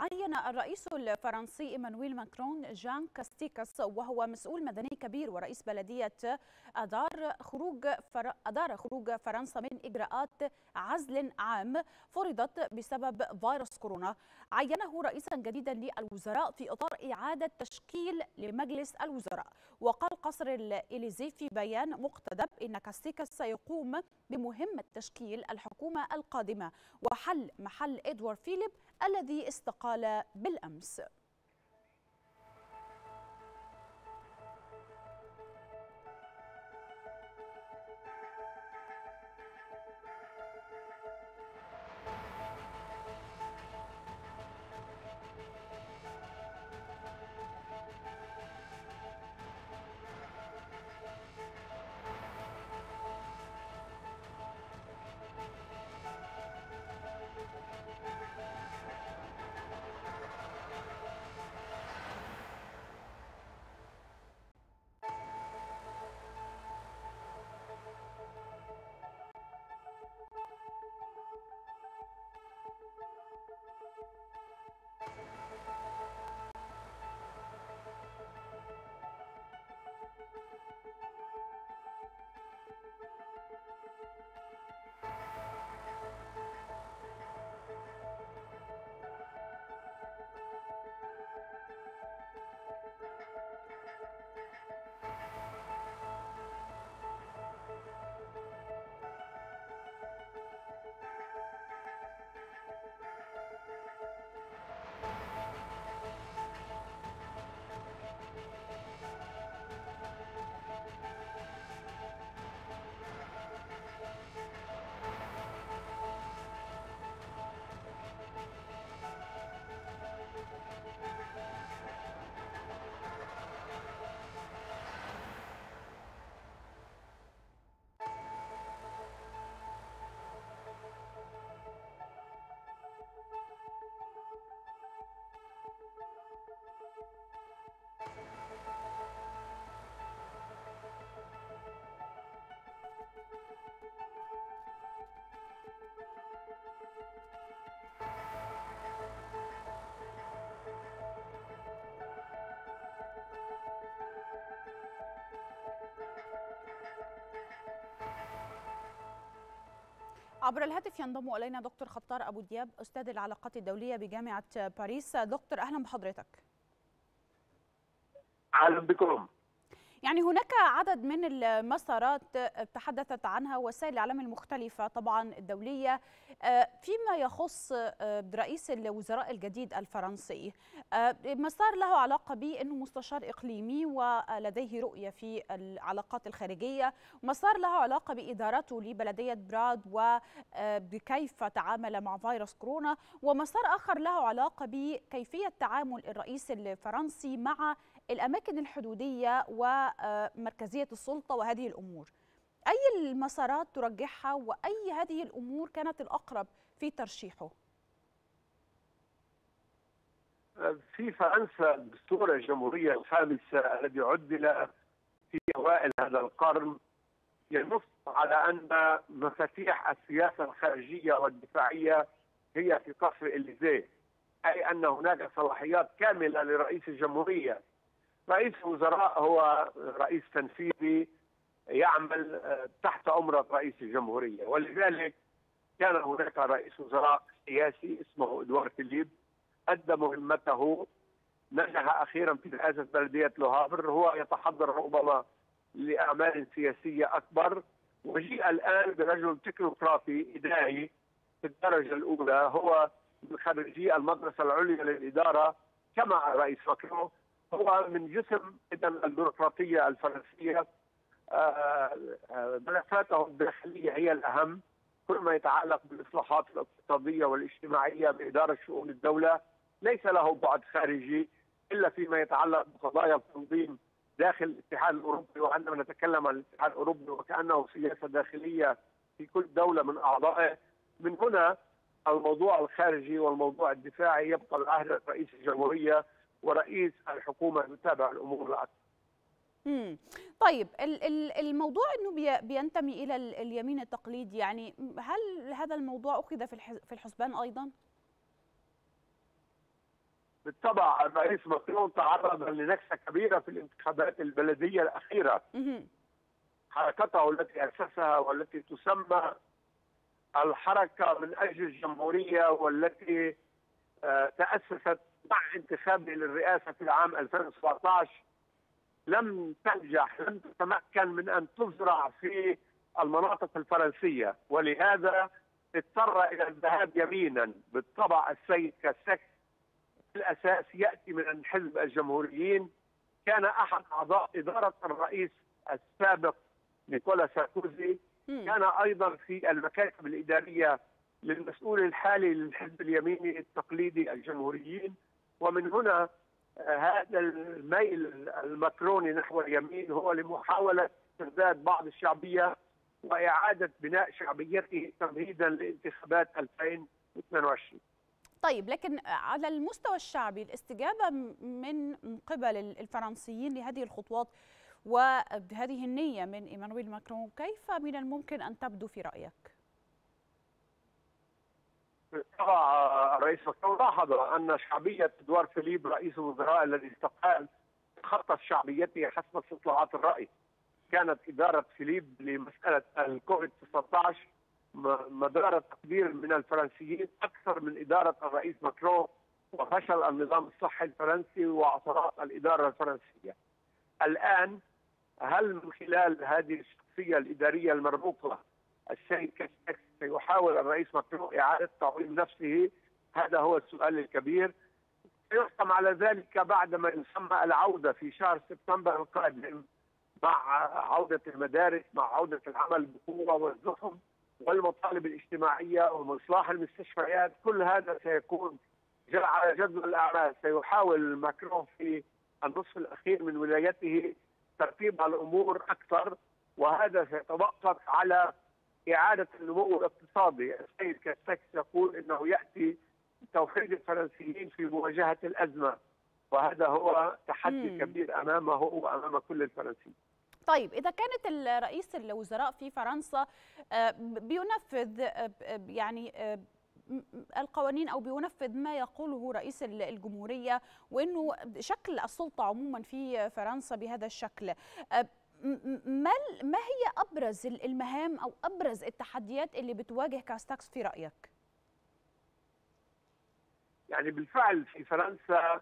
عين الرئيس الفرنسي إيمانويل ماكرون جان كاستيكس وهو مسؤول مدني كبير ورئيس بلدية أدار خروج فرنسا من إجراءات عزل عام فرضت بسبب فيروس كورونا، عينه رئيسا جديدا للوزراء في إطار إعادة تشكيل لمجلس الوزراء. وقال قصر الإليزي في بيان مقتضب إن كاستيكس سيقوم بمهمة تشكيل الحكومة القادمة وحل محل إدوار فيليب الذي استقال بالأمس. عبر الهاتف ينضم إلينا دكتور خطار ابو دياب، استاذ العلاقات الدولية بجامعة باريس. دكتور اهلا بحضرتك. اهلا بكم. يعني هناك عدد من المسارات تحدثت عنها وسائل الاعلام المختلفة طبعا الدولية فيما يخص رئيس الوزراء الجديد الفرنسي، مسار له علاقة به انه مستشار اقليمي ولديه رؤية في العلاقات الخارجية، مسار له علاقة بادارته لبلدية براد وكيف تعامل مع فيروس كورونا، ومسار اخر له علاقة بكيفية تعامل الرئيس الفرنسي مع الأماكن الحدودية ومركزية السلطة وهذه الأمور. أي المسارات ترجحها وأي هذه الأمور كانت الأقرب في ترشيحه؟ في فرنسا دستور الجمهورية الخامسة الذي عدل في أوائل هذا القرن ينص على أن مفاتيح السياسة الخارجية والدفاعية هي في قصر الإليزيه، أي أن هناك صلاحيات كاملة لرئيس الجمهورية. رئيس الوزراء هو رئيس تنفيذي يعمل تحت أمر رئيس الجمهورية، ولذلك كان هناك رئيس وزراء سياسي اسمه إدوار فيليب أدى مهمته، نجح أخيرا في رئاسة بلدية لوهافر، هو يتحضر ربما لأعمال سياسية أكبر، وجيء الآن برجل تكنوقراطي إداري في الدرجة الأولى، هو من خريجي المدرسة العليا للإدارة كما الرئيس ماكرون، هو من جسم البيروقراطية الفرنسية. ملفاته الداخلية هي الأهم، كل ما يتعلق بالإصلاحات الاقتصادية والاجتماعية بإدارة شؤون الدولة، ليس له بعد خارجي إلا فيما يتعلق بقضايا التنظيم داخل الاتحاد الأوروبي، وعندما نتكلم عن الاتحاد الأوروبي وكأنه سياسة داخلية في كل دولة من أعضائه. من هنا الموضوع الخارجي والموضوع الدفاعي يبقى العهد رئيس الجمهورية، ورئيس الحكومة يتابع الأمور العادية. طيب الموضوع أنه بينتمي إلى اليمين التقليدي، يعني هل هذا الموضوع أخذ في الحسبان أيضا؟ بالطبع الرئيس ماكرون تعرض لنكسة كبيرة في الانتخابات البلدية الأخيرة. حركته التي أسسها والتي تسمى الحركة من أجل الجمهورية والتي تأسست مع انتخابه للرئاسة في العام 2017 لم تنجح، لم تتمكن من أن تزرع في المناطق الفرنسية، ولهذا اضطر إلى الذهاب يمينا. بالطبع السيد كاستيكس الأساس يأتي من حزب الجمهوريين، كان أحد أعضاء إدارة الرئيس السابق نيكولا ساركوزي، كان أيضا في المكاتب الإدارية للمسؤول الحالي للحزب اليميني التقليدي الجمهوريين، ومن هنا هذا الميل الماكروني نحو اليمين هو لمحاولة استرداد بعض الشعبية وإعادة بناء شعبيته تمهيدا لانتخابات 2022. طيب، لكن على المستوى الشعبي الاستجابة من قبل الفرنسيين لهذه الخطوات وهذه النية من إيمانويل ماكرون كيف من الممكن أن تبدو في رأيك؟ طبعا الرئيس ماكرون لاحظ أن شعبية إدوار فيليب رئيس الوزراء الذي استقال تخطف شعبيته حسب استطلاعات الرأي. كانت إدارة فيليب لمسألة الكوفيد 19 مدار تقدير من الفرنسيين أكثر من إدارة الرئيس ماكرون، وفشل النظام الصحي الفرنسي وعثرات الإدارة الفرنسية. الآن هل من خلال هذه الشخصية الإدارية المرموقة السيد كاستيكس سيحاول الرئيس ماكرون إعادة تعويم نفسه؟ هذا هو السؤال الكبير. سيحكم على ذلك بعد ما يسمى العودة في شهر سبتمبر القادم، مع عودة المدارس، مع عودة العمل بقوة والزحف والمطالب الاجتماعية وإصلاح المستشفيات. كل هذا سيكون على جدول الأعمال. سيحاول ماكرون في النصف الأخير من ولايته ترتيب الأمور أكثر، وهذا سيتوقف على إعادة النمو الاقتصادي. السيد كاستيكس يقول أنه يأتي توحيد الفرنسيين في مواجهة الأزمة، وهذا هو تحدي كبير أمامه وأمام كل الفرنسيين. طيب، إذا كانت الرئيس الوزراء في فرنسا بينفذ يعني القوانين أو بينفذ ما يقوله رئيس الجمهورية، وأنه شكل السلطة عموما في فرنسا بهذا الشكل، ما هي أبرز المهام أو أبرز التحديات اللي بتواجه كاستيكس في رأيك؟ يعني بالفعل في فرنسا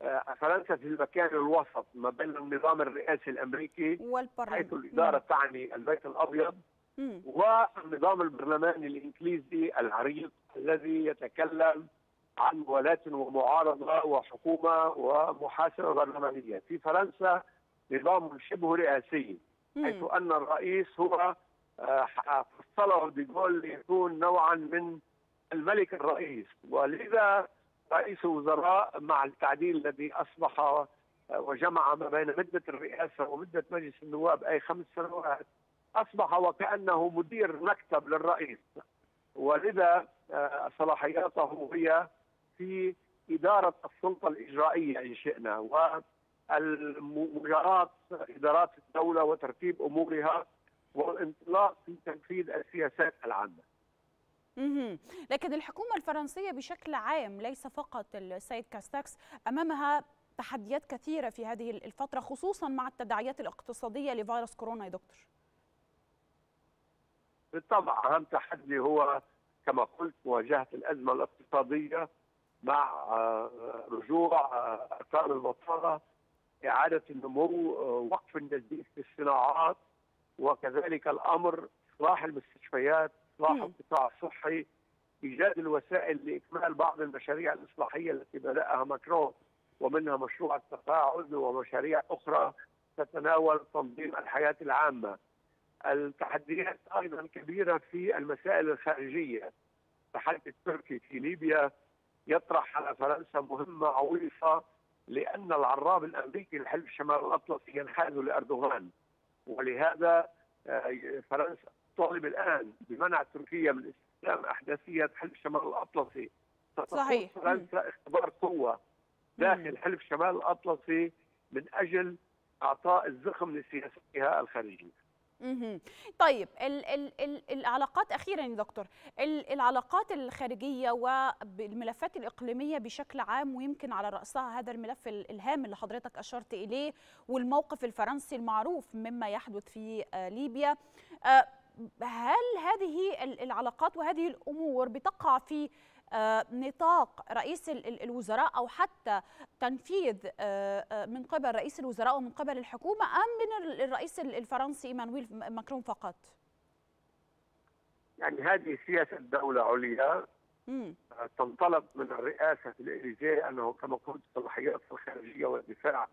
في المكان الوسط ما بين النظام الرئاسي الامريكي حيث الاداره تعني البيت الابيض والنظام البرلماني الانجليزي العريق الذي يتكلم عن ولاة ومعارضه وحكومه ومحاسبه برلمانيه. في فرنسا نظام شبه رئاسي حيث ان الرئيس هو فصله ديغول ليكون نوعا من الملك الرئيس، ولذا رئيس الوزراء مع التعديل الذي أصبح وجمع ما بين مدة الرئاسة ومدة مجلس النواب أي 5 سنوات، أصبح وكأنه مدير مكتب للرئيس، ولذا صلاحياته هي في إدارة السلطة الإجرائية إن شئنا، ومجارات إدارات الدولة وترتيب أمورها والانطلاق في تنفيذ السياسات العامة. لكن الحكومة الفرنسية بشكل عام ليس فقط السيد كاستيكس أمامها تحديات كثيرة في هذه الفترة، خصوصا مع التداعيات الاقتصادية لفيروس كورونا يا دكتور. بالطبع أهم تحدي هو كما قلت مواجهة الأزمة الاقتصادية مع رجوع أرقام البطالة، إعادة النمو، وقف النزيف في الصناعات، وكذلك الأمر إصلاح المستشفيات، إصلاح القطاع الصحي، إيجاد الوسائل لإكمال بعض المشاريع الإصلاحية التي بدأها ماكرون، ومنها مشروع التقاعد ومشاريع أخرى تتناول تنظيم الحياة العامة. التحديات أيضا كبيرة في المسائل الخارجية. التحدي التركي في ليبيا يطرح على فرنسا مهمة عويصة، لأن العراب الأمريكي لحلف شمال الأطلسي ينحاز لأردوغان، ولهذا فرنسا تطالب الآن بمنع تركيا من استخدام أحداثية حلف شمال الأطلسي. صحيح. فرنسا اختبار قوة داخل حلف شمال الأطلسي من أجل إعطاء الزخم لسياستها الخارجية. طيب العلاقات اخيرا يا دكتور، العلاقات الخارجيه والملفات الاقليميه بشكل عام، ويمكن على راسها هذا الملف الهام اللي حضرتك اشرت اليه والموقف الفرنسي المعروف مما يحدث في ليبيا، هل هذه العلاقات وهذه الامور بتقع في نطاق رئيس الوزراء أو حتى تنفيذ من قبل رئيس الوزراء ومن قبل الحكومة، أم من الرئيس الفرنسي إيمانويل ماكرون فقط؟ يعني هذه سياسة دولة عليا تنطلب من الرئاسة الإليزيه، أنه كما قلت صلاحيات الخارجية والدفاع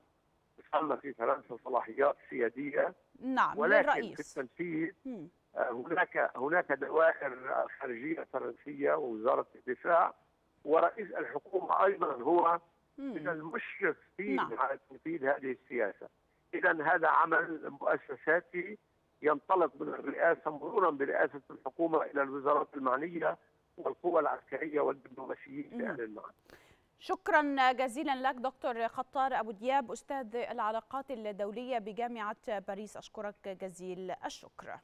تسمى في فرنسا صلاحيات سيادية. نعم، ولكن للرئيس. في التنفيذ هناك دوائر خارجيه فرنسيه ووزاره الدفاع، ورئيس الحكومه ايضا هو من المشرف على تنفيذ هذه السياسه. اذا هذا عمل مؤسساتي ينطلق من الرئاسه مرورا برئاسه الحكومه الى الوزارات المعنيه والقوى العسكريه والدبلوماسيين في اهل المعنى. شكرا جزيلا لك دكتور خطار ابو دياب، استاذ العلاقات الدوليه بجامعه باريس، اشكرك جزيل الشكر.